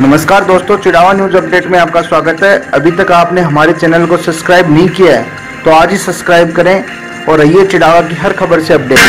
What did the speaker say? नमस्कार दोस्तों, Chirawa news update में आपका स्वागत है। अभी तक आपने हमारे चैनल को सब्सक्राइब नहीं किया है तो आज ही सब्सक्राइब करें और रहिए चिड़ावा की हर खबर से अपडेट।